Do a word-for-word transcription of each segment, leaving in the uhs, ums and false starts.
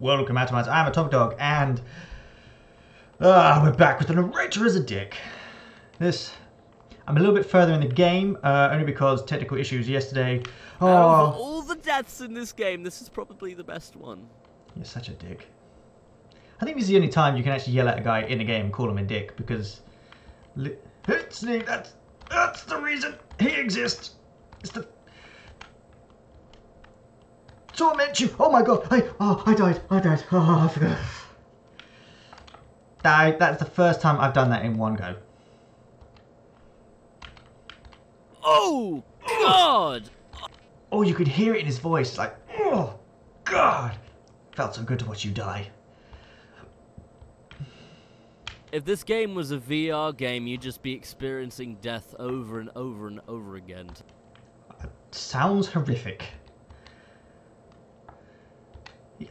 Welcome, Atomites. I'm Atomic Dog, and uh, we're back with The Narrator Is a Dick. This, I'm a little bit further in the game, uh, only because technical issues yesterday. Oh, out of all the deaths in this game, this is probably the best one. You're such a dick. I think this is the only time you can actually yell at a guy in a game and call him a dick, because that's that's the reason he exists. It's the torment you! Oh my god! I oh I died! I died! Oh, I forgot. That, that's the first time I've done that in one go. Oh god! Oh, you could hear it in his voice, like, oh god! Felt so good to watch you die. If this game was a V R game, you'd just be experiencing death over and over and over again. It sounds horrific.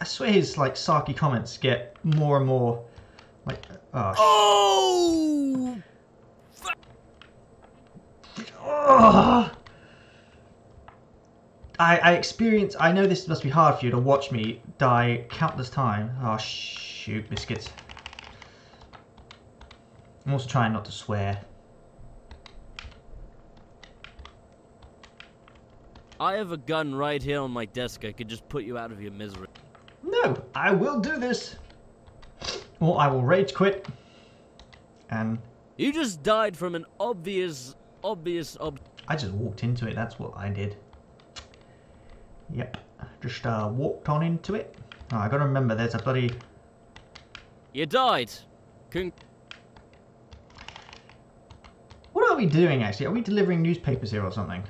I swear his, like, sarky comments get more and more, like, oh, oh! Oh! I, I experience, I know this must be hard for you to watch me die countless times. Oh, shoot, biscuits. I'm also trying not to swear. I have a gun right here on my desk. I could just put you out of your misery. No, I will do this, or I will rage quit. And you just died from an obvious, obvious. Ob I just walked into it. That's what I did. Yep, just uh, walked on into it. Oh, I gotta remember. There's a bloody. You died. Con what are we doing actually? Are we delivering newspapers here or something?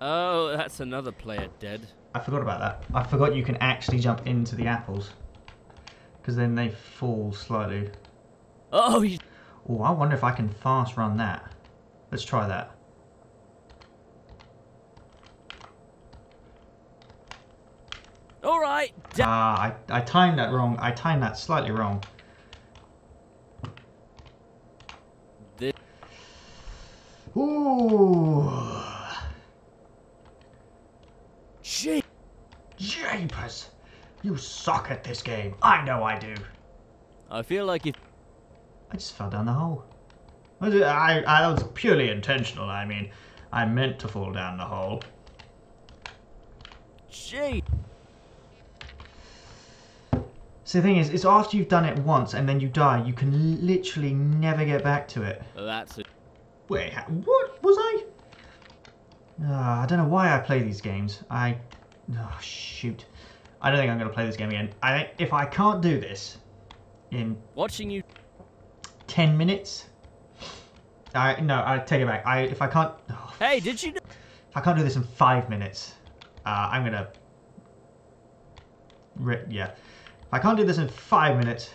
Oh, that's another player dead. I forgot about that. I forgot you can actually jump into the apples. Because then they fall slightly. Oh, you... Oh, I wonder if I can fast run that. Let's try that. Alright. Ah, I, I timed that wrong. I timed that slightly wrong. This... Ooh. Japers! You suck at this game. I know I do. I feel like you... I just fell down the hole. I, I, that was purely intentional, I mean. I meant to fall down the hole. Gee. So the thing is, it's after you've done it once and then you die, you can literally never get back to it. Well, that's a... Wait, what was I? Uh, I don't know why I play these games. I... Oh, shoot. I don't think I'm going to play this game again. I If I can't do this in... Watching you... ten minutes? I No, I take it back. I If I can't... Oh, hey, did you... If I can't do this in five minutes, uh, I'm going to... Re yeah. If I can't do this in five minutes...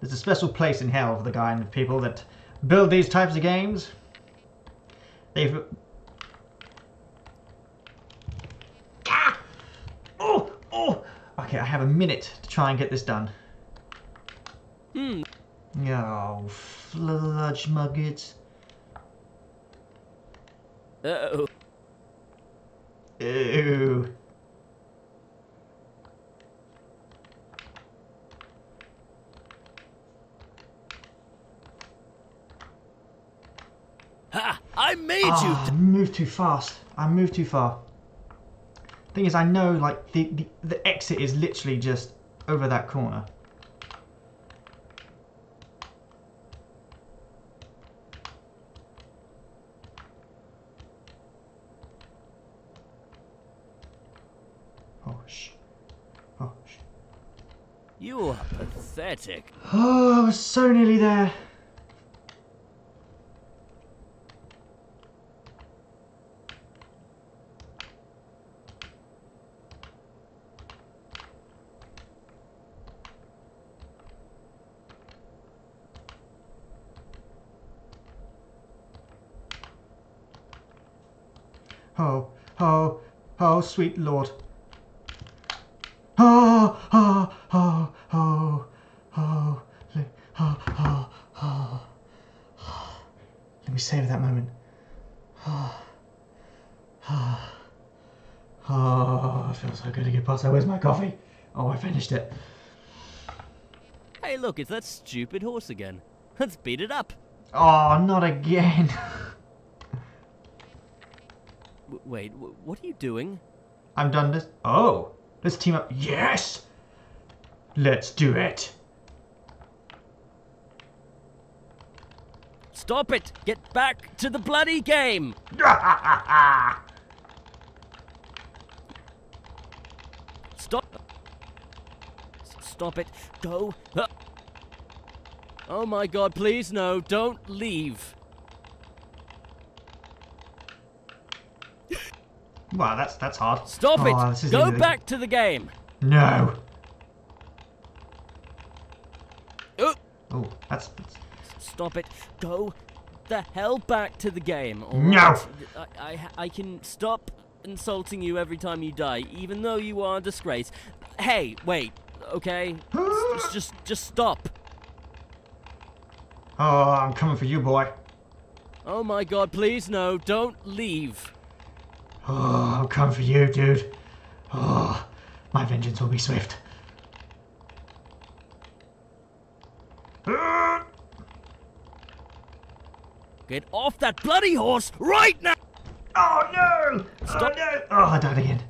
There's a special place in hell for the guy and the people that build these types of games. They've... Ah! Oh! Oh! Okay, I have a minute to try and get this done. Hmm. Oh, fludge muggets. Uh-oh. Ew. I made oh, you! I moved too fast. I moved too far. Thing is, I know, like, the, the, the exit is literally just over that corner. Oh, shh. Oh, shh. You are pathetic. Oh, I was so nearly there. Oh, oh, oh, sweet Lord. Oh, oh, oh, oh, oh. we saved that moment. Ah, ah, ah! It feels so good to get past that. Where's my coffee? Oh, I finished it. Hey, look, it's that stupid horse again. Let's beat it up. Oh, not again. w wait, w what are you doing? I'm done this. Oh, let's team up. Yes! Let's do it. Stop it! Get back to the bloody game! Stop. Stop it. Go. Oh my god, please no, don't leave. Wow, that's that's hard. Stop oh, it! Go back to the game! No! Oh, oh that's... that's... Stop it. Go the hell back to the game. All no! Right. I, I, I can stop insulting you every time you die, even though you are a disgrace. Hey, wait, okay? just, just, just stop. Oh, I'm coming for you, boy. Oh my god, please no, don't leave. Oh, I'm coming for you, dude. Oh, my vengeance will be swift. Get off that bloody horse right now! Oh no! Stop. Oh no! Oh, I died again.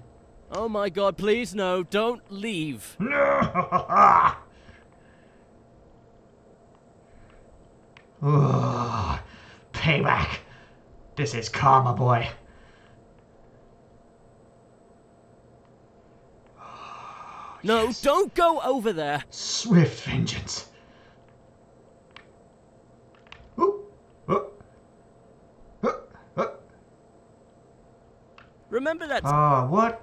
Oh my god, please no, don't leave. No! Ooh, payback. This is karma, boy. Oh, no, yes. Don't go over there. Swift vengeance. Remember that. Oh, what?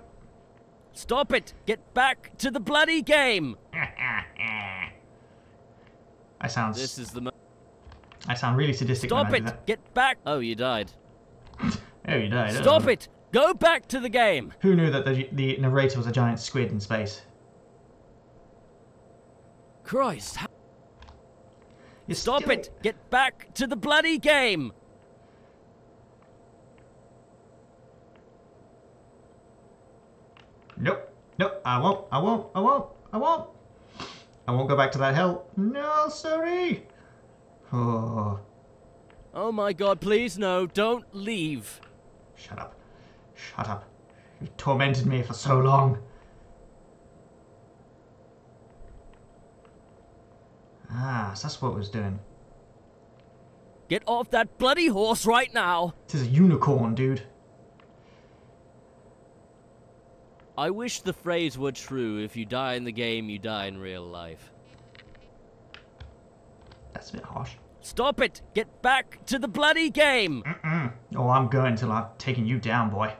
Stop it! Get back to the bloody game! I sound. This is the. I sound really sadistic. Stop it! Get back! Oh, you died. Oh, you died. Stop it! Go back to the game! Who knew that the, the narrator was a giant squid in space? Christ! How... You stop still... it! Get back to the bloody game! Nope, nope, I won't, I won't, I won't, I won't. I won't go back to that hell. No, sorry. Oh. Oh my god, please no, don't leave. Shut up, shut up. You've tormented me for so long. Ah, so that's what it was doing. Get off that bloody horse right now. This is a unicorn, dude. I wish the phrase were true, if you die in the game, you die in real life. That's a bit harsh. Stop it! Get back to the bloody game! Mm-mm. Oh, I'm going till I've taken you down, boy.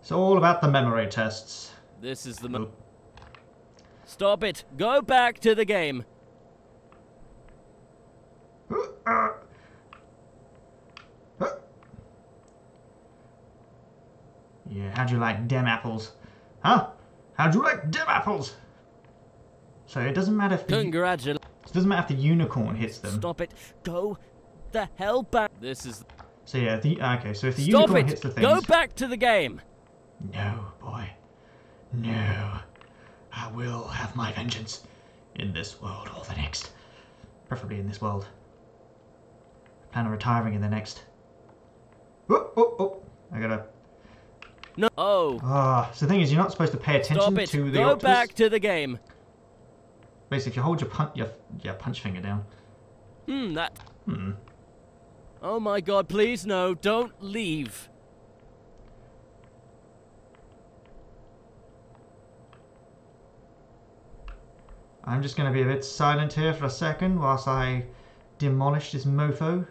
It's all about the memory tests. This is the... Mo Stop it! Go back to the game! Uh-uh. Yeah, how'd you like dem apples? Huh? How'd you like dem apples? So it doesn't matter if the, Congratulations. It doesn't matter if the unicorn hits them. Stop it. Go the hell back. This is... So yeah, the, okay, so if the Stop unicorn it. hits the things... Go back to the game! No, boy. No. I will have my vengeance. In this world or the next. Preferably in this world. I plan on retiring in the next. Oh, oh, oh. I gotta... No. Oh. Ah, so the thing is, you're not supposed to pay attention to the Go octopus. back to the game. Basically, if you hold your punch, your, your punch finger down. Hmm. That. Hmm. Oh my god! Please no! Don't leave. I'm just going to be a bit silent here for a second whilst I demolish this mofo.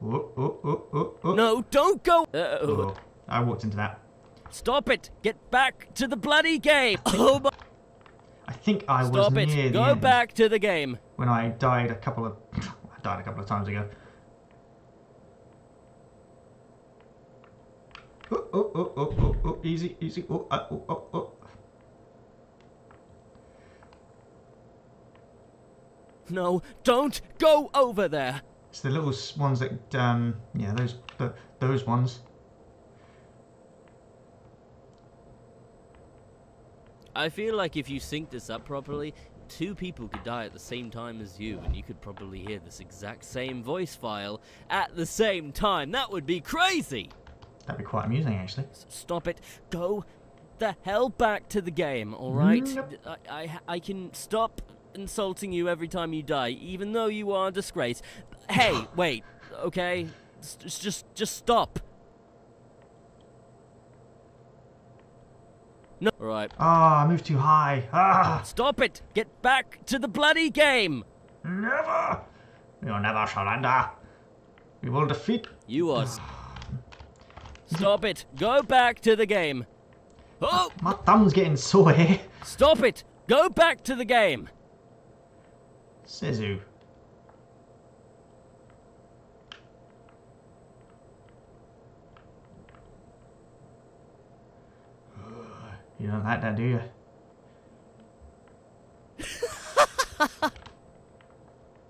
Oh, oh, oh, oh, oh. No! Don't go. Uh -oh. Oh. I walked into that. Stop it! Get back to the bloody game! Oh my! I think I was Stop near it. the Go end back to the game. When I died a couple of, I died a couple of times ago. Oh oh oh oh oh oh! Easy, easy. Oh oh oh oh! No, don't go over there. It's the little ones that, um, yeah, those, the, those ones. I feel like if you sync this up properly, two people could die at the same time as you, and you could probably hear this exact same voice file at the same time. That would be crazy! That'd be quite amusing, actually. Stop it. Go the hell back to the game, alright? Nope. I, I, I can stop insulting you every time you die, even though you are a disgrace. Hey, wait, okay? Just, just, just stop. No. Right. Ah, oh, I moved too high. Ah. Stop it! Get back to the bloody game! Never! We will never surrender. We will defeat... You are... Stop it! Go back to the game! Oh! My thumb's getting sore here. Stop it! Go back to the game! Sizzou. You don't like that, do you?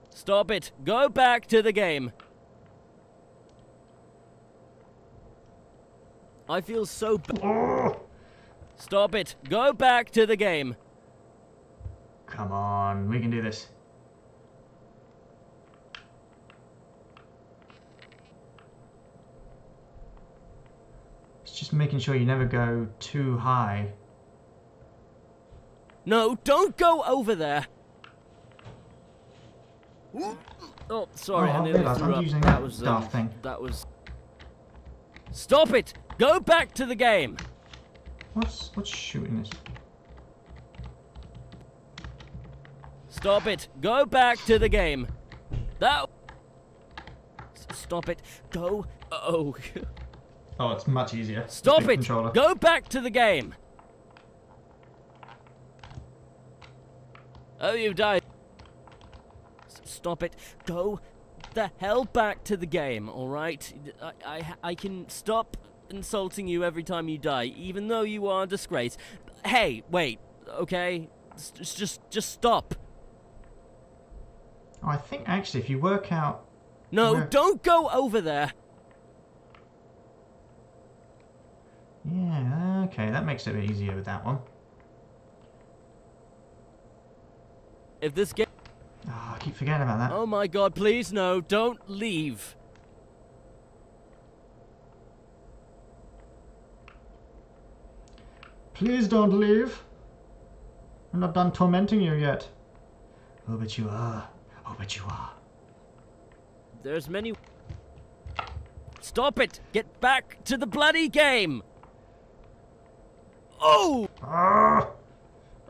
Stop it! Go back to the game! I feel so bad. Oh. Stop it! Go back to the game! Come on, we can do this. It's just making sure you never go too high. No, don't go over there! Oh, sorry, oh, I nearly threw up. Using that, that was, um, thing. That was... Stop it! Go back to the game! What's, what's shooting us? Stop it! Go back to the game! That... Stop it! Go... Oh... Oh, it's much easier. Stop it! Controller. Go back to the game! Oh, you died. Stop it. Go the hell back to the game, alright? I, I, I can stop insulting you every time you die, even though you are a disgrace. Hey, wait, okay? It's just, just stop. Oh, I think, actually, if you work out... No, where... don't go over there! Yeah, okay, that makes it a bit easier with that one. If this game... Oh, I keep forgetting about that. Oh my god, please no, don't leave. Please don't leave. I'm not done tormenting you yet. Oh, but you are. Oh, but you are. There's many... Stop it! Get back to the bloody game! Oh! Ah.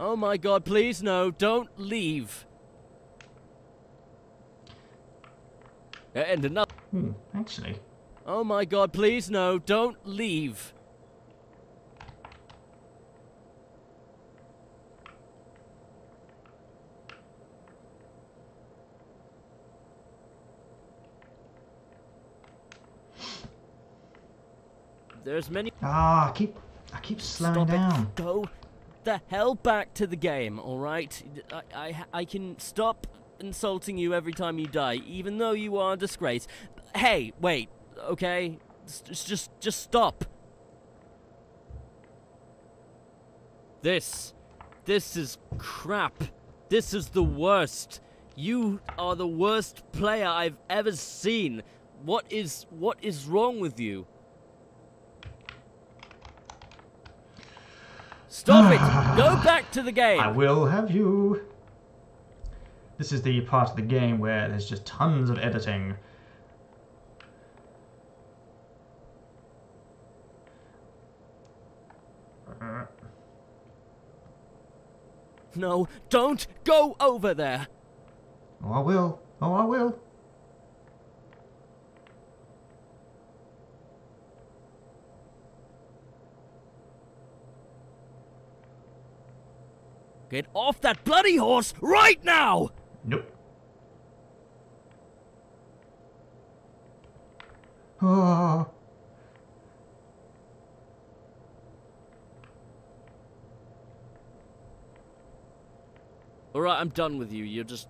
Oh my god, please no, don't leave. And another... Hmm, actually... Oh my god, please no, don't leave. There's many... Ah, I keep... I keep slowing Stop down. It. Go the hell back to the game, alright? I, I, I can stop insulting you every time you die, even though you are a disgrace. Hey, wait, okay? It's just, just stop. This. This is crap. This is the worst. You are the worst player I've ever seen. What is, what is wrong with you? Stop it! Go back to the game! I will have you! This is the part of the game where there's just tons of editing. No, don't go over there! Oh, I will. Oh, I will. Get off that bloody horse right now! Nope. Oh. Alright, I'm done with you. You're just...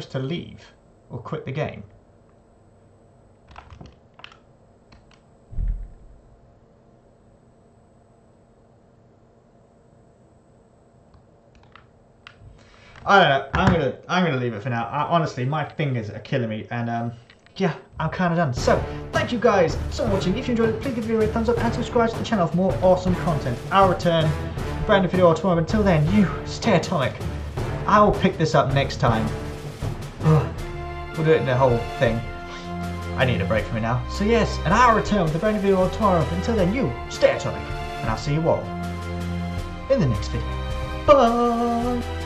supposed to leave or quit the game. I don't know. I'm gonna I'm gonna leave it for now. I, honestly, my fingers are killing me, and um, yeah, I'm kind of done. So, thank you guys so much for watching. If you enjoyed it, please give the video a thumbs up and subscribe to the channel for more awesome content. I'll return with a brand new video tomorrow. Until then, you stay atomic. I will pick this up next time. Ugh. We'll do it in the whole thing. I need a break from it now. So yes, and I'll return with a brand new video tomorrow. Until then, you stay atomic, and I'll see you all in the next video. Bye.